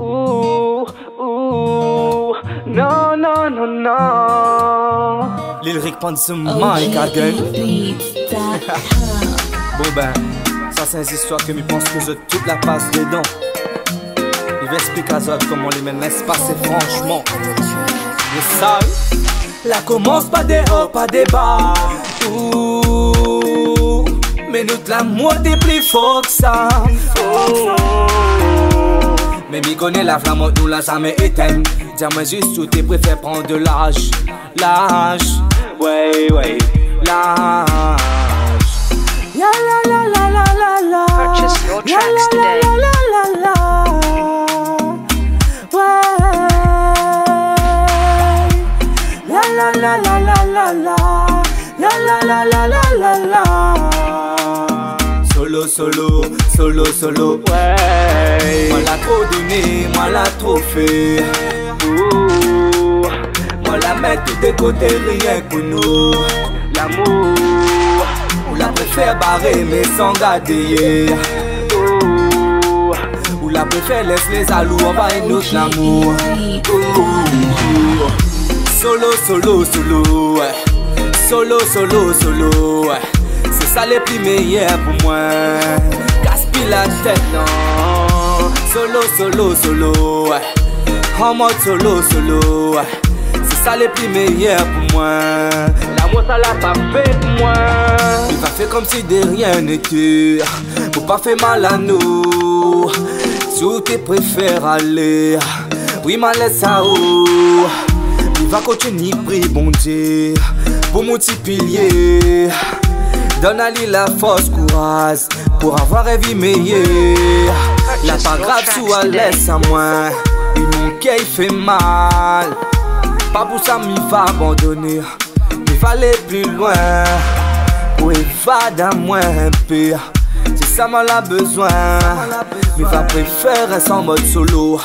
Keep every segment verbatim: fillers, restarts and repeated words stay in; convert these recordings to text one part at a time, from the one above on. Ouh, ouh, non, non, non, non. Lilrick prend ce mic à gueule. Bon ben, ça c'est une histoire que me pense que je toute la passe dedans. Il va expliquer à Zod comment les mêmes l'espace et franchement. Mais ça, la commence pas des hauts, pas des bas. Ouh, mais notre l'amour est plus fort que ça. Mais m'y connaît la flamme, nous l'a jamais éteinte. Dis-moi juste où t'es préféré prendre de l'âge. L'âge, ouais, ouais, l'âge. La la la la la la la. Purchase your tracks today. La la la la la. Ouais. La la la la la la la. La la la la la la la. Solo, solo, solo, solo, ouais. Moi l'a trop donné, moi l'a trop fait. Ouh, moi la mets tout des côtés, rien que nous. L'amour, on la préfère barrer mais sans garder. Ouh, on la préfère laisse les alous, on va être notre l'amour. Solo, solo, solo, ouais. Solo, solo, solo, ouais. C'est ça les plus meilleurs pour moi. Gaspille la tête, non. Solo, solo, solo, ouais. En mode solo, solo, ouais. C'est ça les plus meilleurs pour moi. L'amour ça l'a pas fait pour moi. Il va faire comme si de rien n'était. Pour pas faire mal à nous. Tout tu préfères aller. Oui, ma laisse à où. Il va continuer prie, bon Dieu. Pour multiplier. Donne à lui la force, courage, pour avoir rêvé meilleur. La pas grave, sous à l'aise à moi. Et mon cœur fait mal. Pas pour ça, m'y va abandonner. Il va aller plus loin. Pour évade à moi un peu. C'est ça, m'en a besoin. Mais va préférer sans mode solo.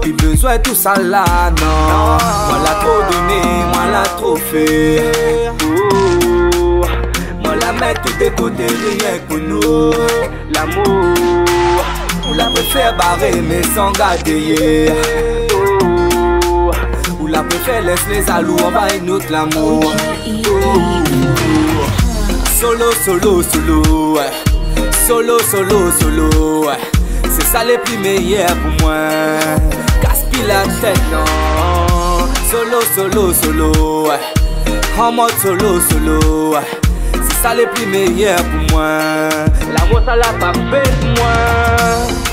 Puis besoin tout ça là, non. Moi l'a trop donné, moi l'a trop fait. Mais tout est côté rien pour nous. L'amour, on la préfère barrer mais sans garder. Oh, on la préfère laisse les alous, on va être notre l'amour. Oh, solo, solo, solo, ouais. Solo, solo, solo, ouais. C'est ça les plus meilleurs pour moi. Gaspille la tête, non. Solo, solo, solo, ouais. En mode solo, solo, ouais. C'est ça les plus meilleurs pour moi. L'amour ça l'a pas fait pour moi.